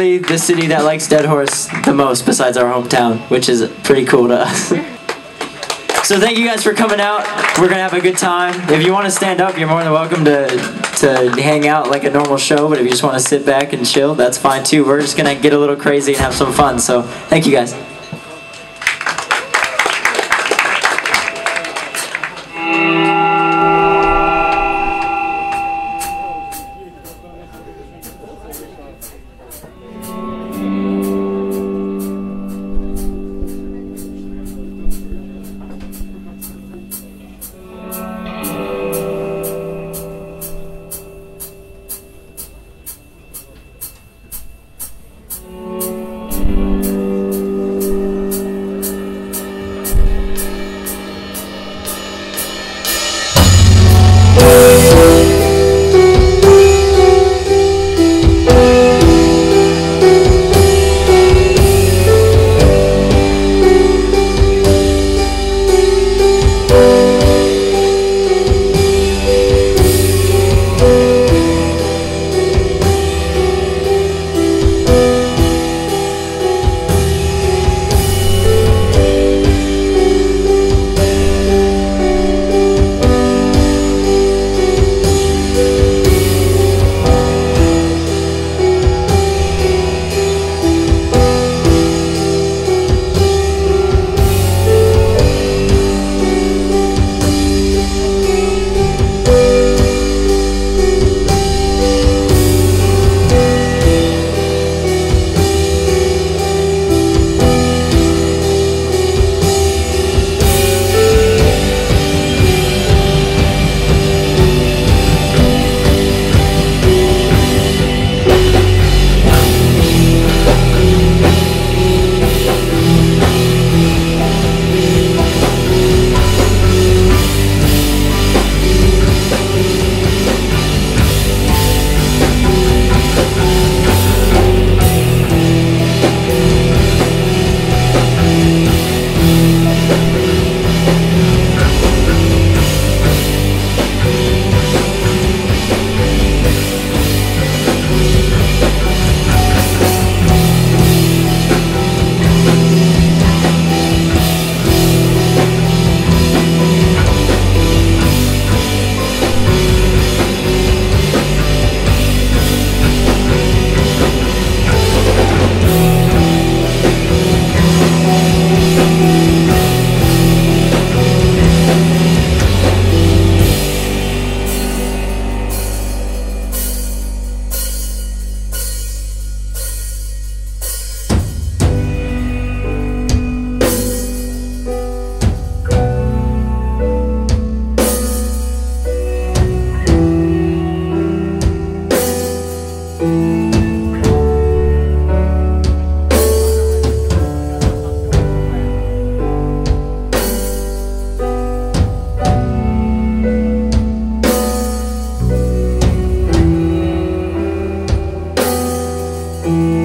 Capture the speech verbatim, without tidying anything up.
The city that likes Deadhorse the most besides our hometown, which is pretty cool to us. So thank you guys for coming out. We're gonna have a good time. If you want to stand up, you're more than welcome to to hang out like a normal show, but if you just want to sit back and chill, that's fine too. We're just gonna get a little crazy and have some fun. So thank you guys. Thank you.